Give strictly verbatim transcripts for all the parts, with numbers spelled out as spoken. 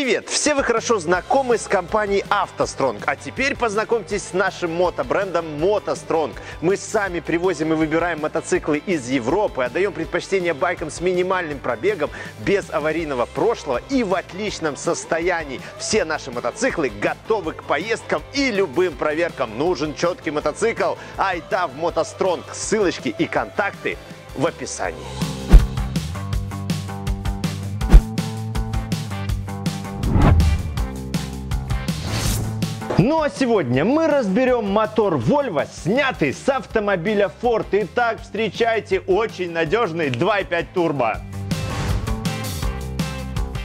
Привет! Все вы хорошо знакомы с компанией «Автостронг», а теперь познакомьтесь с нашим мотобрендом «Motostrong». Мы сами привозим и выбираем мотоциклы из Европы, отдаем предпочтение байкам с минимальным пробегом, без аварийного прошлого и в отличном состоянии. Все наши мотоциклы готовы к поездкам и любым проверкам. Нужен четкий мотоцикл? Айда в «Motostrong». Ссылочки и контакты в описании. Ну а сегодня мы разберем мотор Volvo, снятый с автомобиля Ford. Итак, встречайте очень надежный два и пять турбо.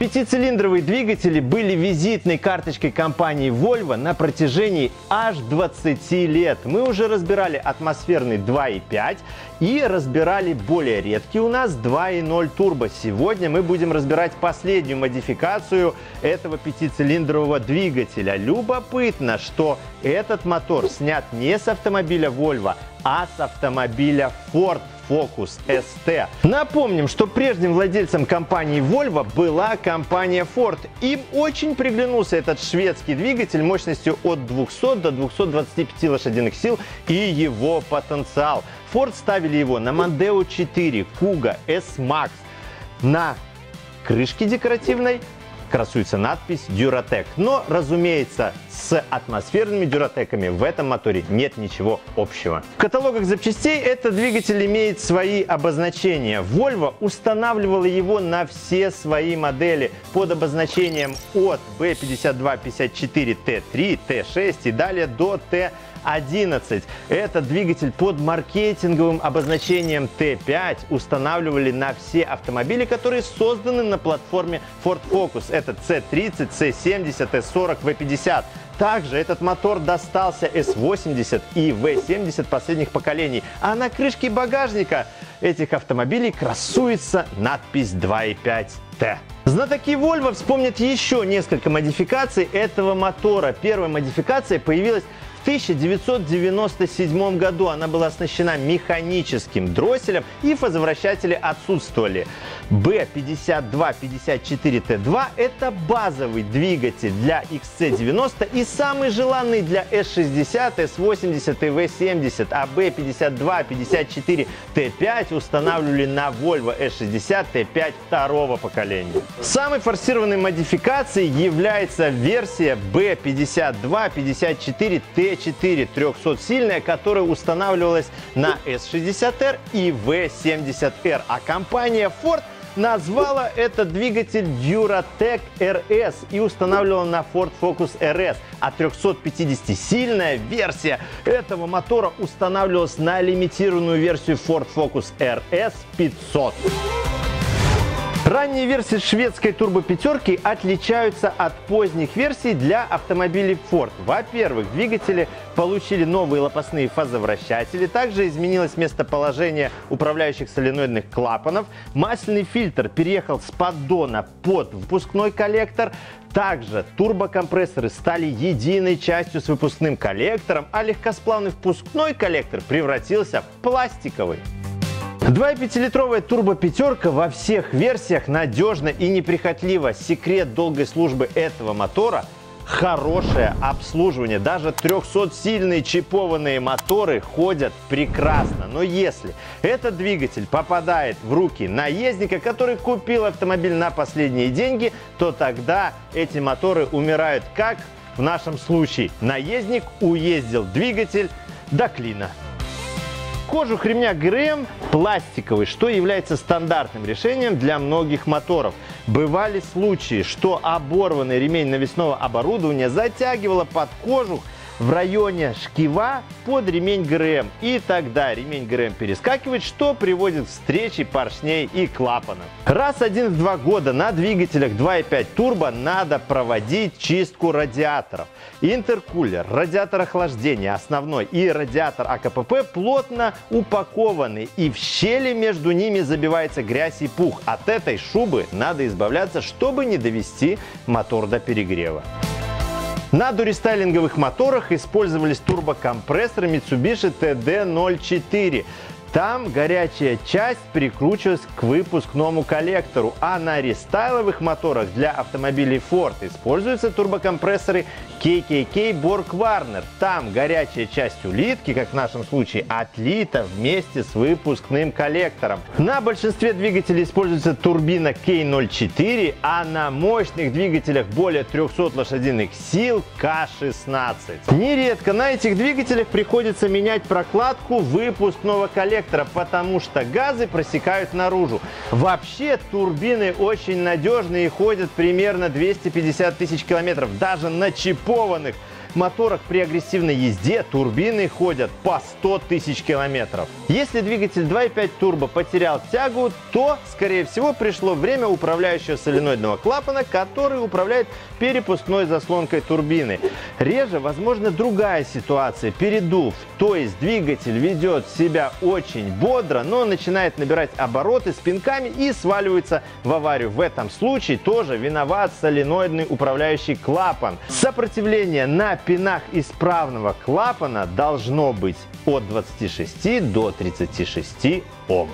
Пятицилиндровые двигатели были визитной карточкой компании Volvo на протяжении аж двадцати лет. Мы уже разбирали атмосферный два и пять и разбирали более редкий у нас два и ноль турбо. Сегодня мы будем разбирать последнюю модификацию этого пятицилиндрового двигателя. Любопытно, что этот мотор снят не с автомобиля Volvo, а с автомобиля Ford. Focus эс ти. Напомним, что прежним владельцем компании Volvo была компания Ford. Им очень приглянулся этот шведский двигатель мощностью от двухсот до двухсот двадцати пяти лошадиных сил и его потенциал. Ford ставили его на Mondeo четыре, Kuga, S Max. На крышке декоративной красуется надпись Duratec. Но, разумеется, с атмосферными Дуратеками в этом моторе нет ничего общего. В каталогах запчастей этот двигатель имеет свои обозначения. Volvo устанавливала его на все свои модели под обозначением от би пятьдесят два пятьдесят четыре тэ три тэ шесть и далее до тэ одиннадцать. Этот двигатель под маркетинговым обозначением тэ пять устанавливали на все автомобили, которые созданы на платформе Ford Focus. Это си тридцать, си семьдесят, эс сорок, ви пятьдесят. Также этот мотор достался эс восемьдесят и ви семьдесят последних поколений. А на крышке багажника этих автомобилей красуется надпись два и пять тэ. Знатоки Volvo вспомнят еще несколько модификаций этого мотора. Первая модификация появилась в тысяча девятьсот девяносто седьмом году. Она была оснащена механическим дросселем и фазовращатели отсутствовали. би пятьдесят два пятьдесят четыре тэ два – это базовый двигатель для икс си девяносто и самый желанный для эс шестьдесят, эс восемьдесят и ви семьдесят. А би пятьдесят два пятьдесят четыре тэ пять устанавливали на Volvo эс шестьдесят тэ пять второго поколения. Самой форсированной модификацией является версия би пятьдесят два пятьдесят четыре тэ пять тэ четыре трехсотсильная, которая устанавливалась на эс шестьдесят эр и ви семьдесят эр. А компания Ford назвала этот двигатель Duratec эр эс и устанавливала на Ford Focus эр эс. А трехсотпятидесятисильная версия этого мотора устанавливалась на лимитированную версию Ford Focus эр эс пятьсот. Ранние версии шведской турбопятерки отличаются от поздних версий для автомобилей Ford. Во-первых, двигатели получили новые лопастные фазовращатели, также изменилось местоположение управляющих соленоидных клапанов, масляный фильтр переехал с поддона под выпускной коллектор, также турбокомпрессоры стали единой частью с выпускным коллектором, а легкосплавный впускной коллектор превратился в пластиковый. два и пятилитровая турбопятерка во всех версиях надежна и неприхотлива. Секрет долгой службы этого мотора – хорошее обслуживание. Даже трехсотсильные чипованные моторы ходят прекрасно. Но если этот двигатель попадает в руки наездника, который купил автомобиль на последние деньги, то тогда эти моторы умирают, как в нашем случае. Наездник уездил двигатель до клина. Кожух ремня ГРМ пластиковый, что является стандартным решением для многих моторов. Бывали случаи, что оборванный ремень навесного оборудования затягивало под кожух в районе шкива под ремень ГРМ. И тогда ремень ГРМ перескакивает, что приводит к встрече поршней и клапанов. Раз один в два года на двигателях два и пять турбо надо проводить чистку радиаторов. Интеркулер, радиатор охлаждения основной и радиатор АКПП плотно упакованы, и в щели между ними забивается грязь и пух. От этой шубы надо избавляться, чтобы не довести мотор до перегрева. На дорестайлинговых моторах использовались турбокомпрессоры Mitsubishi тэ дэ ноль четыре. Там горячая часть прикручивалась к выпускному коллектору, а на рестайловых моторах для автомобилей Ford используются турбокомпрессоры кей кей кей Borg-Warner. Там горячая часть улитки, как в нашем случае, отлита вместе с выпускным коллектором. На большинстве двигателей используется турбина кей ноль четыре, а на мощных двигателях более трёхсот лошадиных сил ка шестнадцать. Нередко на этих двигателях приходится менять прокладку выпускного коллектора, потому что газы просекают наружу. Вообще турбины очень надежные и ходят примерно двести пятьдесят тысяч километров. Даже на чипованных моторах при агрессивной езде турбины ходят по сто тысяч километров. Если двигатель два и пять турбо потерял тягу, то, скорее всего, пришло время управляющего соленоидного клапана, который управляет перепускной заслонкой турбины. Реже возможно другая ситуация – передув. То есть двигатель ведет себя очень бодро, но начинает набирать обороты с пинками и сваливается в аварию. В этом случае тоже виноват соленоидный управляющий клапан. Сопротивление на пинах исправного клапана должно быть от двадцати шести до тридцати шести Ом.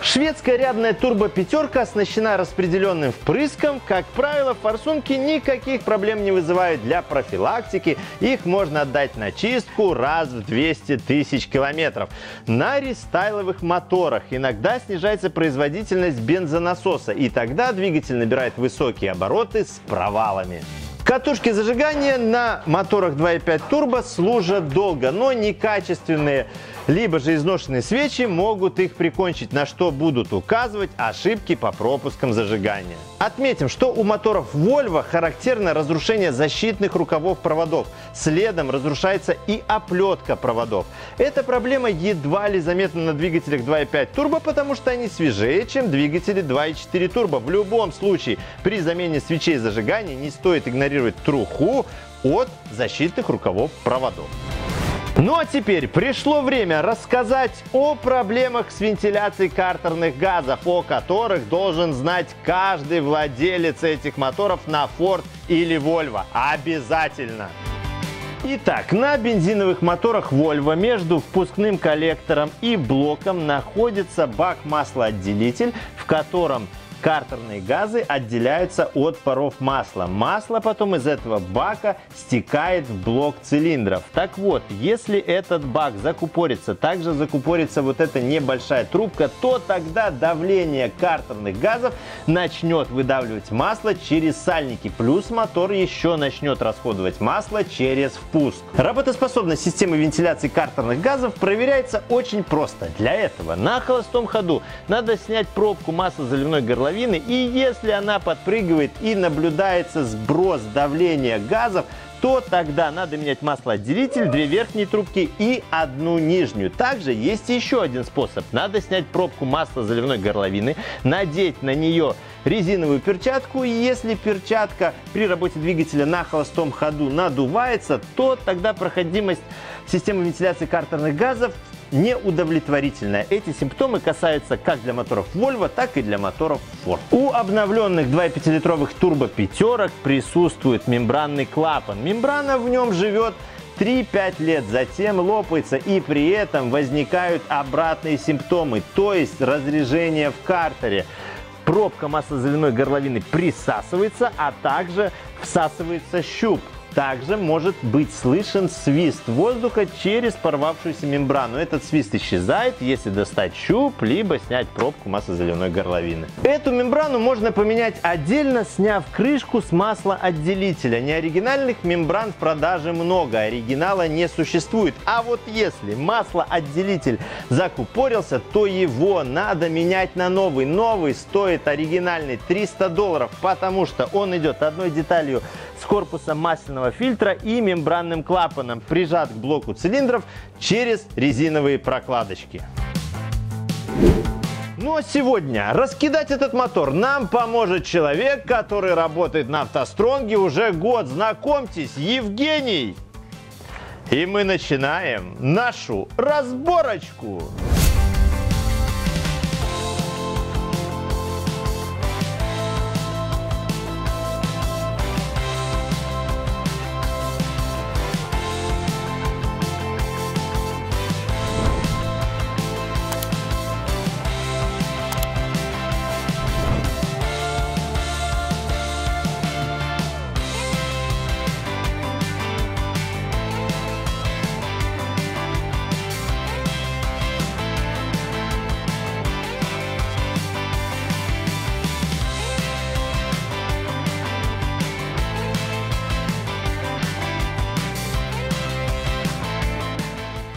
Шведская рядная турбопятерка оснащена распределенным впрыском. Как правило, форсунки никаких проблем не вызывают. Для профилактики их можно отдать на чистку раз в двести тысяч километров. На рестайловых моторах иногда снижается производительность бензонасоса, и тогда двигатель набирает высокие обороты с провалами. Катушки зажигания на моторах два и пять турбо служат долго, но некачественные либо же изношенные свечи могут их прикончить, на что будут указывать ошибки по пропускам зажигания. Отметим, что у моторов Volvo характерно разрушение защитных рукавов проводов. Следом разрушается и оплетка проводов. Эта проблема едва ли заметна на двигателях два и пять турбо, потому что они свежее, чем двигатели два и четыре турбо. В любом случае, при замене свечей зажигания не стоит игнорировать труху от защитных рукавов проводов. Ну а теперь пришло время рассказать о проблемах с вентиляцией картерных газов, о которых должен знать каждый владелец этих моторов на Ford или Volvo. Обязательно! Итак, на бензиновых моторах Volvo между впускным коллектором и блоком находится бак-маслоотделитель, в котором картерные газы отделяются от паров масла. Масло потом из этого бака стекает в блок цилиндров. Так вот, если этот бак закупорится, также закупорится вот эта небольшая трубка, то тогда давление картерных газов начнет выдавливать масло через сальники. Плюс мотор еще начнет расходовать масло через впуск. Работоспособность системы вентиляции картерных газов проверяется очень просто. Для этого на холостом ходу надо снять пробку маслозаливной горловины, и если она подпрыгивает и наблюдается сброс давления газов, то тогда надо менять маслоотделитель, две верхние трубки и одну нижнюю. Также есть еще один способ. Надо снять пробку маслозаливной горловины, надеть на нее резиновую перчатку. И если перчатка при работе двигателя на холостом ходу надувается, то тогда проходимость системы вентиляции картерных газов неудовлетворительная. Эти симптомы касаются как для моторов Volvo, так и для моторов Ford. У обновленных два и пятилитровых турбопятерок присутствует мембранный клапан. Мембрана в нем живет три-пять лет, затем лопается, и при этом возникают обратные симптомы, то есть разрежение в картере. Пробка маслозаливной горловины присасывается, а также всасывается щуп. Также может быть слышен свист воздуха через порвавшуюся мембрану. Этот свист исчезает, если достать щуп, либо снять пробку маслозаливной горловины. Эту мембрану можно поменять отдельно, сняв крышку с маслоотделителя. Неоригинальных мембран в продаже много, оригинала не существует. А вот если маслоотделитель закупорился, то его надо менять на новый. Новый стоит оригинальный триста долларов, потому что он идет одной деталью с корпуса масляного фильтра и мембранным клапаном, прижат к блоку цилиндров через резиновые прокладочки. Ну а сегодня раскидать этот мотор нам поможет человек, который работает на Автостронге уже год. Знакомьтесь, Евгений! И мы начинаем нашу разборочку!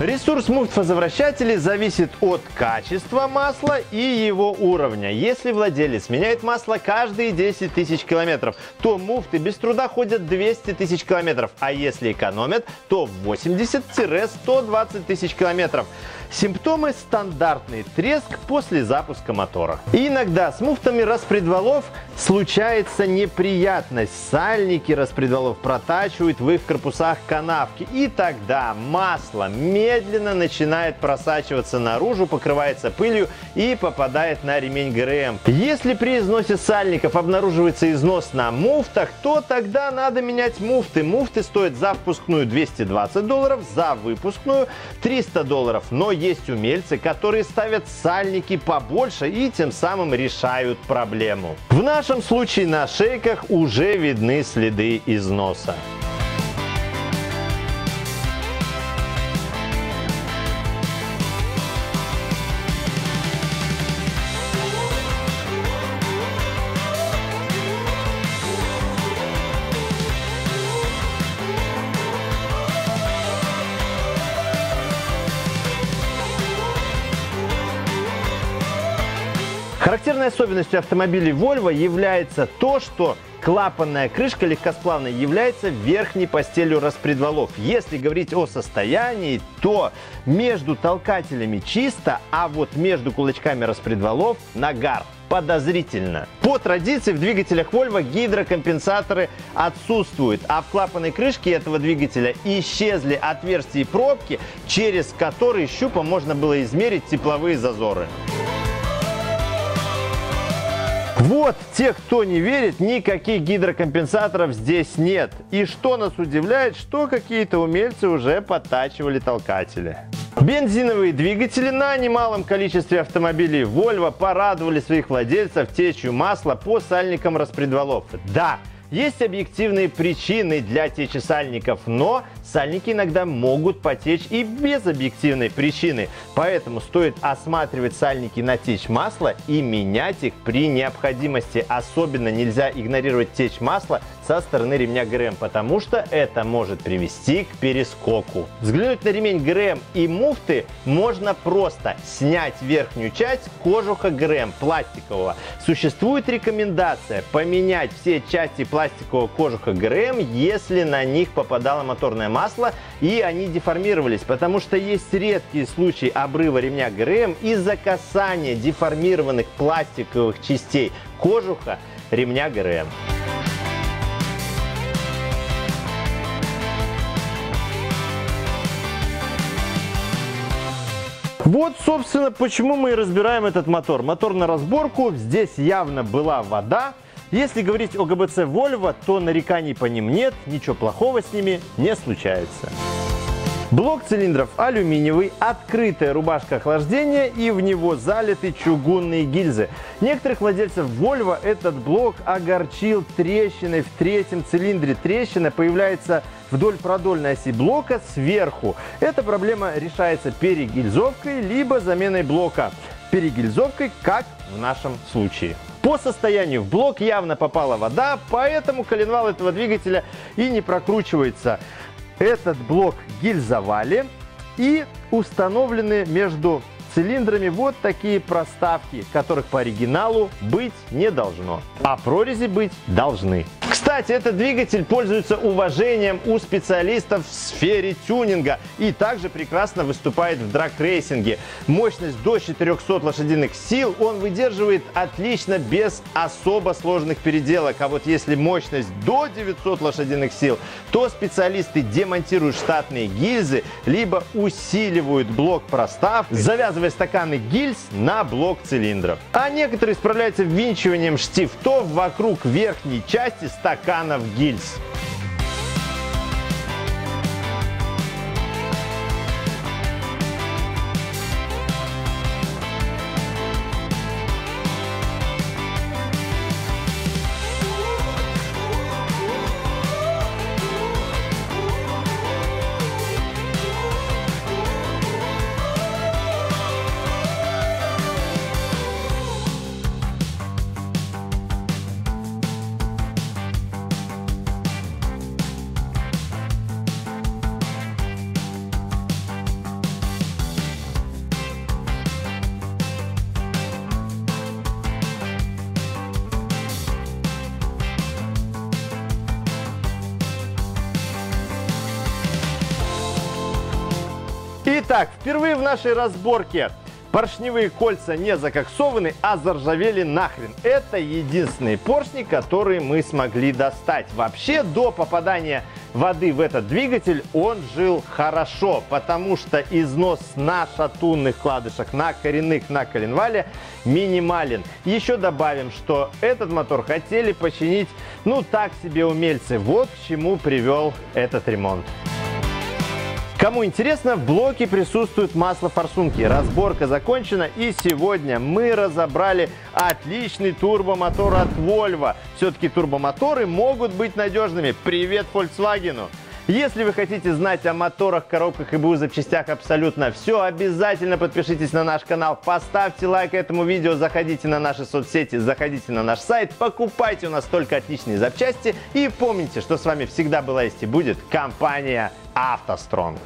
Ресурс муфт-возвращателей зависит от качества масла и его уровня. Если владелец меняет масло каждые десять тысяч километров, то муфты без труда ходят двести тысяч километров, а если экономят, то восемьдесят — сто двадцать тысяч километров. Симптомы стандартный треск после запуска мотора. Иногда с муфтами распредвалов случается неприятность. Сальники распредвалов протачивают в их корпусах канавки, и тогда масло медленно начинает просачиваться наружу, покрывается пылью и попадает на ремень ГРМ. Если при износе сальников обнаруживается износ на муфтах, то тогда надо менять муфты. Муфты стоят за впускную двести двадцать долларов, за выпускную триста долларов. Но есть умельцы, которые ставят сальники побольше и тем самым решают проблему. В нашем случае на шейках уже видны следы износа. Характерной особенностью автомобилей Volvo является то, что клапанная крышка легкосплавная является верхней постелью распредвалов. Если говорить о состоянии, то между толкателями чисто, а вот между кулачками распредвалов нагар. Подозрительно. По традиции в двигателях Volvo гидрокомпенсаторы отсутствуют, а в клапанной крышке этого двигателя исчезли отверстия и пробки, через которые щупом можно было измерить тепловые зазоры. Вот те, кто не верит, никаких гидрокомпенсаторов здесь нет. И что нас удивляет, что какие-то умельцы уже подтачивали толкатели. Бензиновые двигатели на немалом количестве автомобилей Volvo порадовали своих владельцев течью масла по сальникам распредвалов. Да, есть объективные причины для течи сальников, но сальники иногда могут потечь и без объективной причины, поэтому стоит осматривать сальники на течь масла и менять их при необходимости. Особенно нельзя игнорировать течь масла со стороны ремня ГРМ, потому что это может привести к перескоку. Взглянуть на ремень ГРМ и муфты можно просто, снять верхнюю часть кожуха ГРМ пластикового. Существует рекомендация поменять все части пластикового кожуха ГРМ, если на них попадало моторное масло масло и они деформировались, потому что есть редкие случаи обрыва ремня ГРМ из-за касания деформированных пластиковых частей кожуха ремня ГРМ. Вот, собственно, почему мы и разбираем этот мотор. Мотор на разборку, здесь явно была вода. Если говорить о ГБЦ Volvo, то нареканий по ним нет, ничего плохого с ними не случается. Блок цилиндров алюминиевый, открытая рубашка охлаждения и в него залиты чугунные гильзы. Некоторых владельцев Volvo этот блок огорчил трещиной в третьем цилиндре. Трещина появляется вдоль продольной оси блока сверху. Эта проблема решается перегильзовкой либо заменой блока. Перегильзовкой, как в нашем случае. По состоянию в блок явно попала вода, поэтому коленвал этого двигателя и не прокручивается. Этот блок гильзовали и установлены между цилиндрами вот такие проставки, которых по оригиналу быть не должно, а прорези быть должны. Кстати, этот двигатель пользуется уважением у специалистов в сфере тюнинга и также прекрасно выступает в драг-рейсинге. Мощность до четырёхсот лошадиных сил он выдерживает отлично без особо сложных переделок. А вот если мощность до девятисот лошадиных сил, то специалисты демонтируют штатные гильзы, либо усиливают блок проставкой, завязывая стаканы гильз на блок цилиндров. А некоторые справляются ввинчиванием штифтов вокруг верхней части стаканов гильз. Итак, впервые в нашей разборке поршневые кольца не закоксованы, а заржавели нахрен. Это единственные поршни, которые мы смогли достать. Вообще, до попадания воды в этот двигатель он жил хорошо, потому что износ на шатунных кладышах, на коренных, на коленвале минимален. Еще добавим, что этот мотор хотели починить, ну, так себе умельцы. Вот к чему привел этот ремонт. Кому интересно, в блоке присутствуют маслофорсунки. Разборка закончена, и сегодня мы разобрали отличный турбомотор от Volvo. Все-таки турбомоторы могут быть надежными. Привет Volkswagen! Если вы хотите знать о моторах, коробках и БУ запчастях абсолютно все, обязательно подпишитесь на наш канал, поставьте лайк этому видео, заходите на наши соцсети, заходите на наш сайт, покупайте у нас только отличные запчасти и помните, что с вами всегда была есть и будет компания «Автостронг».